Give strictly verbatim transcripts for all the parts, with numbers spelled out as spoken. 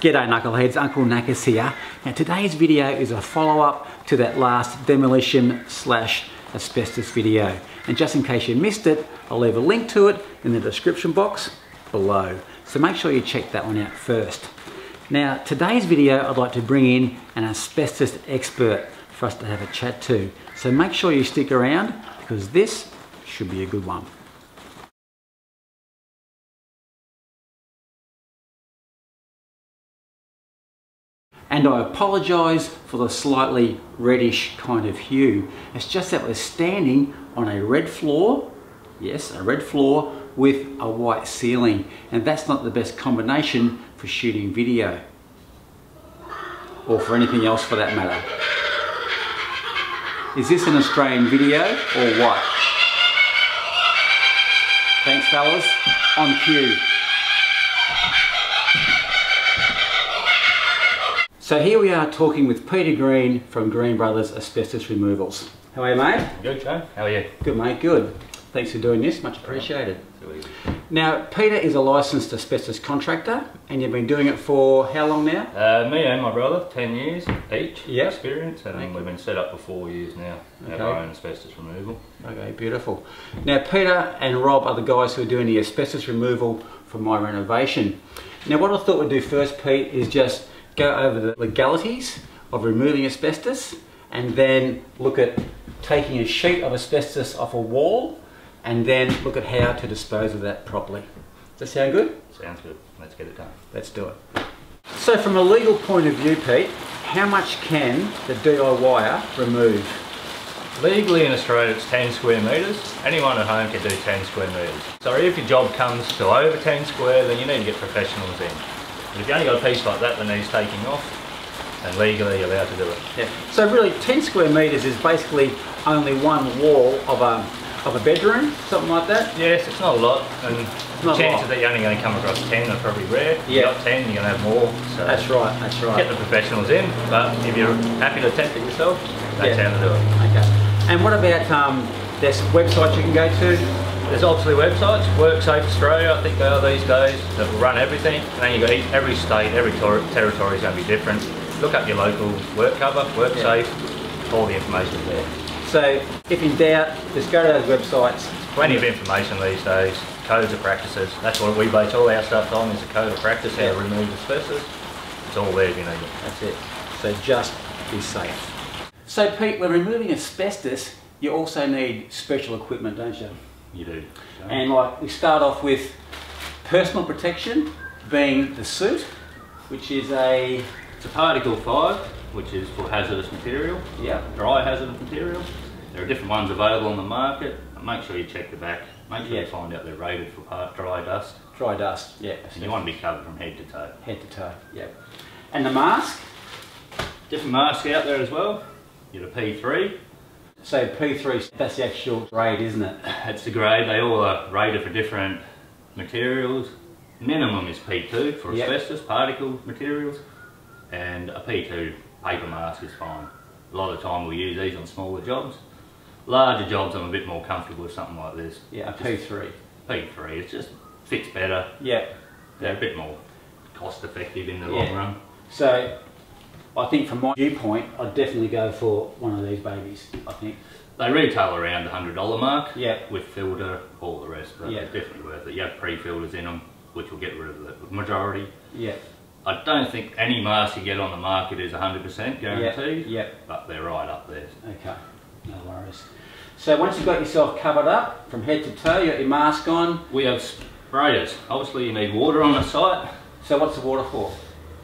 G'day Knuckleheads, Uncle Knackers here. Now today's video is a follow-up to that last demolition slash asbestos video. And just in case you missed it, I'll leave a link to it in the description box below. So make sure you check that one out first. Now today's video I'd like to bring in an asbestos expert for us to have a chat to. So make sure you stick around because this should be a good one. And I apologise for the slightly reddish kind of hue. It's just that we're standing on a red floor, yes, a red floor with a white ceiling, and that's not the best combination for shooting video, or for anything else for that matter. Is this an Australian video or what? Thanks fellas, on cue. So here we are talking with Peter Green from Green Brothers Asbestos Removals. How are you, mate? Good, Joe. How are you? Good, mate. Good. Thanks for doing this. Much appreciated. Now, Peter is a licensed asbestos contractor, and you've been doing it for how long now? Uh, me and my brother, ten years each, yep. Experience, and okay. We've been set up for four years now, okay. Have our own asbestos removal. Okay, beautiful. Now, Peter and Rob are the guys who are doing the asbestos removal for my renovation. Now, what I thought we'd do first, Pete, is just go over the legalities of removing asbestos and then look at taking a sheet of asbestos off a wall and then look at how to dispose of that properly. Does that sound good? Sounds good. Let's get it done. Let's do it. So from a legal point of view, Pete, how much can the D I Y-er remove? Legally in Australia it's ten square metres. Anyone at home can do ten square metres. So if your job comes to over ten square, then you need to get professionals in. If you've only got a piece like that that needs taking off, and legally you're allowed to do it. Yeah. So really ten square metres is basically only one wall of a, of a bedroom, something like that? Yes, it's not a lot. And the chances that you're only going to come across ten are probably rare. Yeah. If you've got ten, you're going to have more. So that's right, that's right. Get the professionals in, but if you're happy to attempt it yourself, that's yeah. How to do it. Okay. And what about um, there's websites you can go to? There's obviously websites, WorkSafe Australia, I think they are these days, that run everything. And then you've got each, every state, every ter territory is going to be different. Look up your local work cover, WorkSafe, yeah. All the information's there. So, if in doubt, just go to those websites. Plenty of information these days, codes of practices. That's what we base all our stuff on, is a code of practice, how yeah. To remove asbestos. It's all there if you need it. That's it. So just be safe. So Pete, when removing asbestos, you also need special equipment, don't you? You do. Okay. And like we start off with personal protection being the suit, which is a... It's a particle five, which is for hazardous material. Yeah. Dry hazardous material. There are different ones available on the market. Make sure you check the back. Make sure yeah. You find out they're rated for part dry dust. Dry dust, yeah. And you want to be covered from head to toe. Head to toe, yeah. And the mask? Different masks out there as well. You get a P three. So P three, that's the actual grade, isn't it? It's the grade. They all are rated for different materials. Minimum is P two for yep. Asbestos, particle materials, and a P two paper mask is fine. A lot of the time we use these on smaller jobs. Larger jobs I'm a bit more comfortable with something like this. Yeah, a just P three. P three, it just fits better. Yeah. They're a bit more cost effective in the yeah. Long run. So I think from my viewpoint, I'd definitely go for one of these babies, I think. They retail around the one hundred dollar mark yeah. With filter, all the rest, but yeah. It's definitely worth it. You have pre-filters in them, which will get rid of the majority. Yeah. I don't think any mask you get on the market is one hundred percent guaranteed, yeah. Yeah. But they're right up there. Okay, no worries. So once you've got yourself covered up, from head to toe, you've got your mask on. We have sprayers. Obviously you need water on the site. So what's the water for?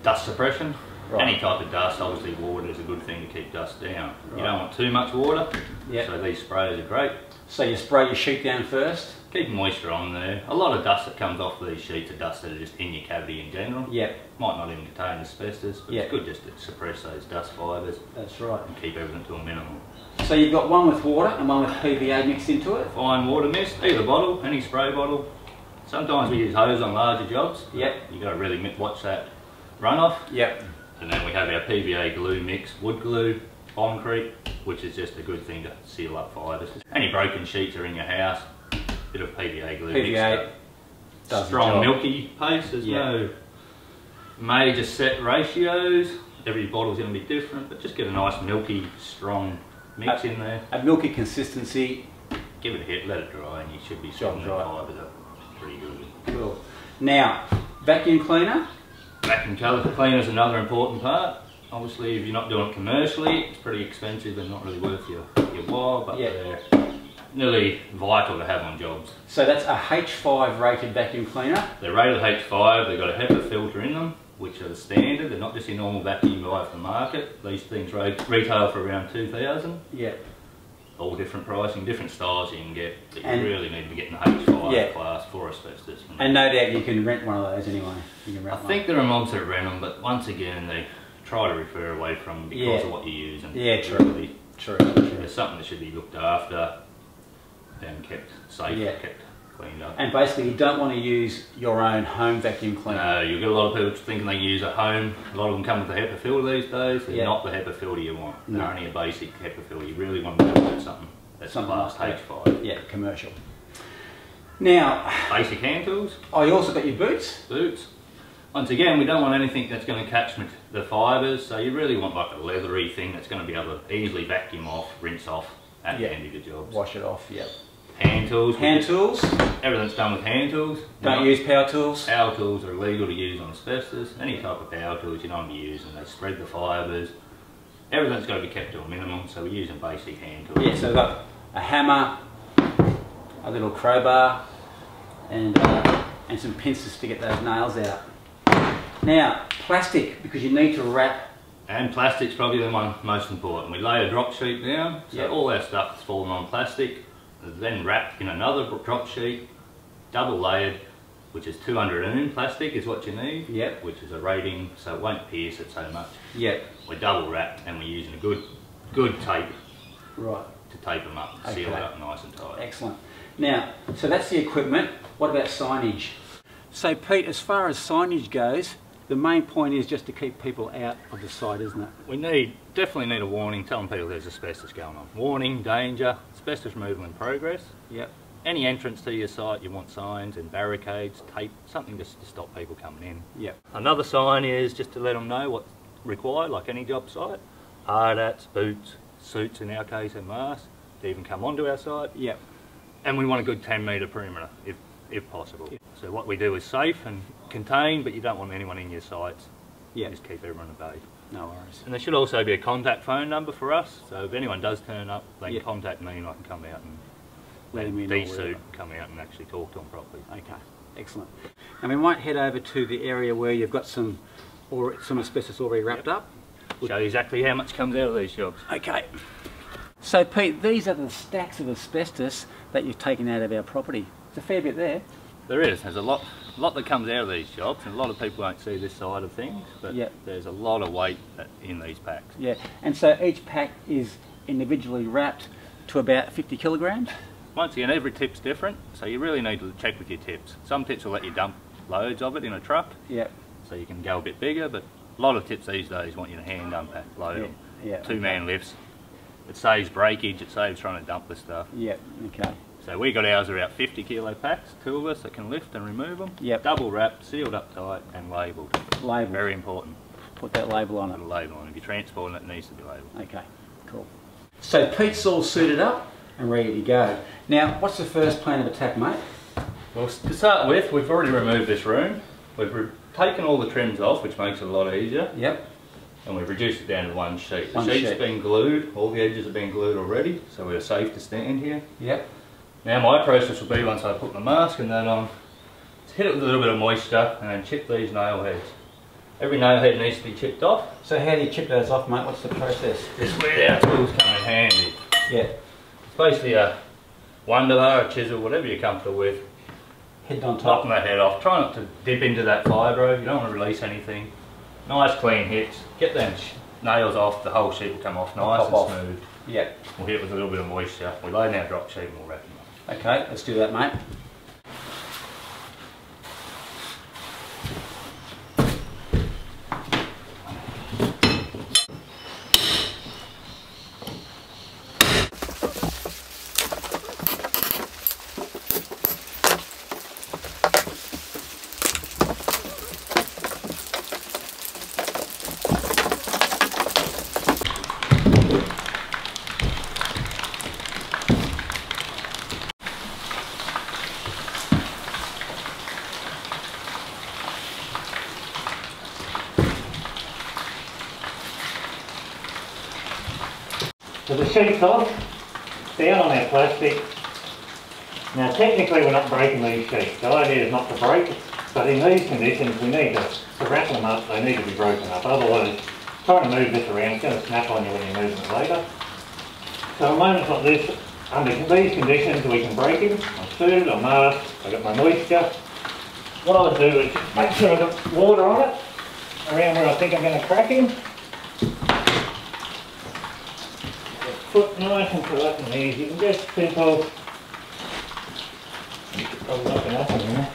Dust suppression. Right. Any type of dust, obviously water is a good thing to keep dust down. Right. You don't want too much water, yep. So these sprays are great. So you spray your sheet down first? Keep moisture on there. A lot of dust that comes off these sheets are dust that are just in your cavity in general. Yep. Might not even contain asbestos, but yep. It's good just to suppress those dust fibres. That's right. And keep everything to a minimum. So you've got one with water and one with P V A mixed into it? Fine water mist, either bottle, any spray bottle. Sometimes we use hose on larger jobs. Yep. You've got to really watch that runoff. Yep. And then we have our P V A glue mix, wood glue, concrete, which is just a good thing to seal up fibres. Any broken sheets are in your house, bit of P V A glue P V A mixed up. Strong milky paste, there's yeah. No may just set ratios. Every bottle's going to be different, but just get a nice milky, strong mix in there. A milky consistency. Give it a hit, let it dry, and you should be strong and dry. It's pretty good. Cool. Now, vacuum cleaner. Vacuum cleaner is another important part. Obviously, if you're not doing it commercially, it's pretty expensive and not really worth your, your while, but yeah, they're nearly vital to have on jobs. So that's a H five rated vacuum cleaner? They're rated H five, they've got a HEPA filter in them, which are the standard. They're not just your normal vacuum you buy off the market. These things retail for around two thousand dollars. Yeah. All different pricing, different styles you can get that and you really need to be getting the H five yeah. class for asbestos. And no doubt you can rent one of those anyway. You can rent I one. think there are mobs that rent them, but once again, they try to refer away from because yeah. of what you use. And yeah, true. Really, true. true. It's something that should be looked after and kept safe, yeah. kept cleaned up. And basically, you don't want to use your own home vacuum cleaner. No, you get a lot of people thinking they use at home. A lot of them come with a HEPA filter these days. They're yeah. not the HEPA filter you want. They're no. only a basic HEPA filter. You really want to do something that's something class like H five. Yeah, commercial. Now, basic hand tools. Oh, you also got your boots. Boots. Once again, we don't want anything that's going to catch the fibres, so you really want like a leathery thing that's going to be able to easily vacuum off, rinse off at the end of your jobs. Wash it off, yep. Hand tools. Hand tools. Everything's done with hand tools. Don't use power tools. Power tools are illegal to use on asbestos. Any type of power tools you don't want to be using, they spread the fibres. Everything's got to be kept to a minimum, so we're using basic hand tools. Yeah, so we've got a hammer, a little crowbar, and, uh, and some pincers to get those nails out. Now, plastic, because you need to wrap. And plastic's probably the one most important. We lay a drop sheet down, so yep. all our stuff is falling on plastic, then wrapped in another drop sheet, double layered, which is two hundred ohm plastic is what you need, yep. which is a rating, so it won't pierce it so much. Yep. We're double wrapped and we're using a good good tape right. to tape them up, okay. seal it up nice and tight. Excellent. Now, so that's the equipment. What about signage? So Pete, as far as signage goes, the main point is just to keep people out of the site, isn't it? We need, definitely need a warning telling people there's asbestos going on. Warning, danger, asbestos removal in progress. Yep. Any entrance to your site, you want signs and barricades, tape, something just to stop people coming in. Yep. Another sign is just to let them know what's required, like any job site. Hard hats, boots, suits in our case, and masks to even come onto our site. Yep. And we want a good ten metre perimeter, if, if possible. Yep. So what we do is safe and contained, but you don't want anyone in your sites. Yeah. Just keep everyone at bay. No worries. And there should also be a contact phone number for us, so if anyone does turn up, they yep. can contact me and I can come out and let them in. D-suit, come out and actually talk to them properly. Okay, excellent. And we might head over to the area where you've got some or some asbestos already wrapped yep. up. We'll show you exactly how much comes out of these jobs. Okay. So Pete, these are the stacks of asbestos that you've taken out of our property. It's a fair bit there. There is. There's a lot, lot that comes out of these jobs, and a lot of people won't see this side of things, but yep. there's a lot of weight in these packs. Yeah, and so each pack is individually wrapped to about fifty kilograms? Once again, every tip's different, so you really need to check with your tips. Some tips will let you dump loads of it in a truck, yep. so you can go a bit bigger, but a lot of tips these days want you to hand unpack, load yep. them, yep. two-man okay. lifts. It saves breakage, it saves trying to dump the stuff. Yep, okay. So we got ours about fifty kilo packs, two of us that can lift and remove them. Yep. Double wrapped, sealed up tight and labelled. Labelled. Very important. Put that label on it. Put a label on it. If you're transporting it, it needs to be labelled. Okay, cool. So Pete's all suited up and ready to go. Now, what's the first plan of attack, mate? Well, to start with, we've already removed this room. We've taken all the trims off, which makes it a lot easier. Yep. And we've reduced it down to one sheet. One the sheet's sheet. been glued, all the edges have been glued already, so we're safe to stand here. Yep. Now my process will be once I put the mask and then on, hit it with a little bit of moisture and then chip these nail heads. Every nail head needs to be chipped off. So how do you chip those off, mate? What's the process? This is where our tools come in handy. Yeah. It's basically a wunderbar, a chisel, whatever you're comfortable with. Head on top. Popping that head off. Try not to dip into that fibro. You don't want to release anything. Nice clean hits. Get them nails off. The whole sheet will come off nice and off. smooth. Yeah. We'll hit it with a little bit of moisture. We'll lay in our drop sheet and we'll wrap them up. Okay, let's do that, mate. So the sheet's off, down on our plastic. Now technically we're not breaking these sheets. The idea is not to break, but in these conditions we need to, to wrap them up, they need to be broken up. Otherwise, trying to move this around, it's going to snap on you when you're moving it later. So at moments like this, under these conditions we can break him. I'm suited, I'm masked, I've got my moisture. What I'll do is make sure I've got water on it, around where I think I'm going to crack him. Foot nice and flat and easy. You can just people. You should probably knock it up in there.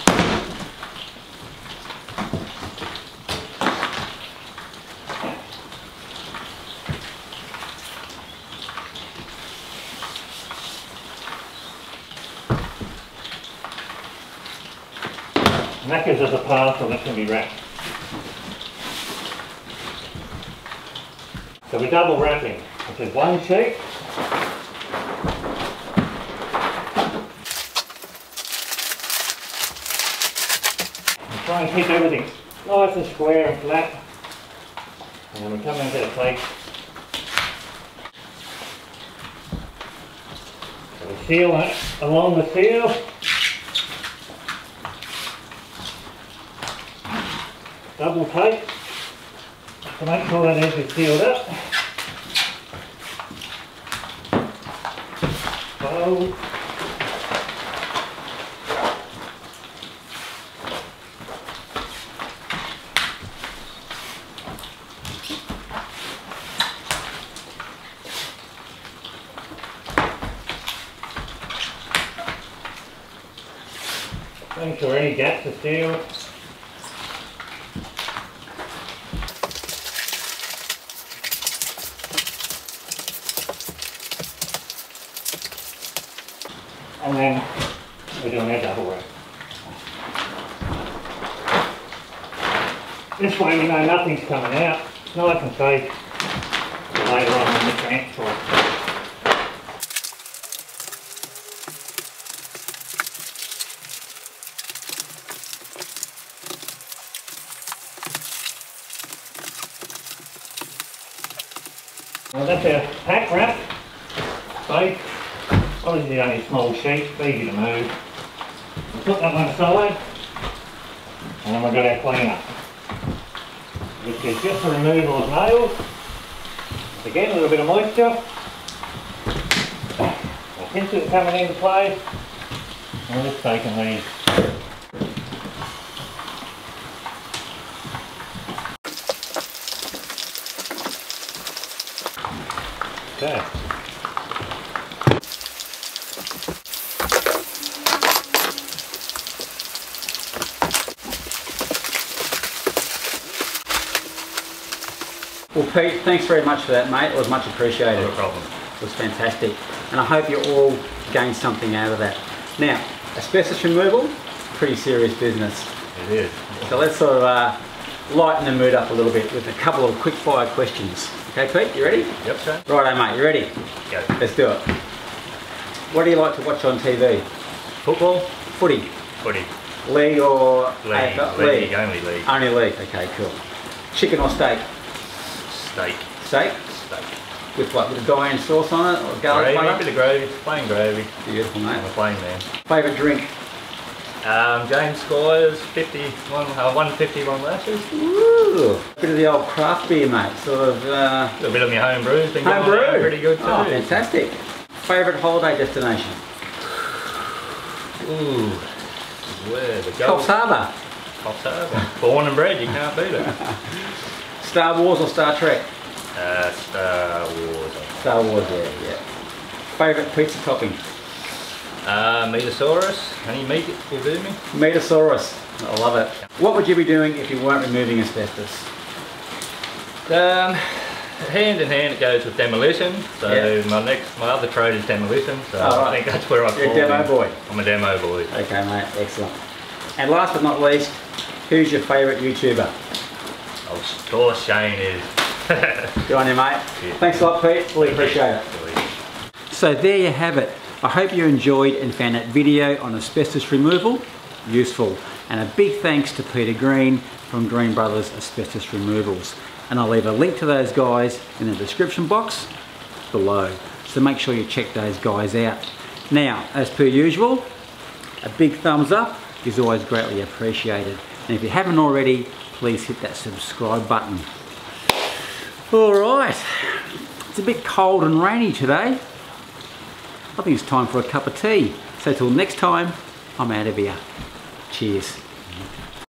And that gives us a path on which can be wrapped. So we're double wrapping. This is one sheet. And try and keep everything nice and square and flat. And then we come into the plate. So we seal it along the seal. Double tape to make sure that edge is sealed up. Fold. Make sure any gaps are sealed. And then we're doing our double wrap. This way we know nothing's coming out. It's nice and safe for later on in the transport. Now that's our pack wrap. Safe. Obviously only a small sheet, easy to move. We'll put that one aside and then we've got our cleaner, which is just the removal of nails. Again, a little bit of moisture. The hints are coming into play and we're just taking these. Okay. Well, Pete, thanks very much for that, mate. It was much appreciated. No problem. It was fantastic. And I hope you all gained something out of that. Now, asbestos removal, pretty serious business. It is. So let's sort of uh, lighten the mood up a little bit with a couple of quick fire questions. Okay, Pete, you ready? Yep, sir. Righto, mate, you ready? Yep. Let's do it. What do you like to watch on T V? Football? Footy. Footy. League or league. A F L? League. League, only league. Only league, okay, cool. Chicken or steak? Steak. Steak? Steak. With what? With a Dijon sauce on it? Or garlic butter? A bit of gravy. Plain gravy. Beautiful, mate. I'm a plain man. Favourite drink? Um, James Squires, fifty, one, uh, one fifty, one lashes. Ooh. Bit of the old craft beer, mate. Sort of... Uh, a little bit of my home brews. Been home brew? Pretty good too. Oh, fantastic. Favourite holiday destination? Ooh. Where the Coffs Harbour. Coffs Harbour. Born and bred, you can't beat it. Star Wars or Star Trek? Uh, Star Wars. Star Wars, yeah, yeah. Favourite pizza topping? Uh, Metasaurus. Any meat will do me. Metasaurus. I love it. What would you be doing if you weren't removing asbestos? Um, hand in hand it goes with demolition. So yeah. my next, my other trade is demolition. So oh, right. I think that's where I fall. You're a demo in. boy. I'm a demo boy. Okay, mate. Excellent. And last but not least, who's your favourite YouTuber? Of course Shane is. Good on you, mate. Yeah. Thanks a lot, Pete. Really appreciate it. So there you have it. I hope you enjoyed and found that video on asbestos removal useful. And a big thanks to Peter Green from Green Brothers Asbestos Removals. And I'll leave a link to those guys in the description box. below. So make sure you check those guys out. Now, as per usual, a big thumbs up is always greatly appreciated. And if you haven't already, please hit that subscribe button. All right, it's a bit cold and rainy today. I think it's time for a cup of tea. So till next time, I'm out of here. Cheers.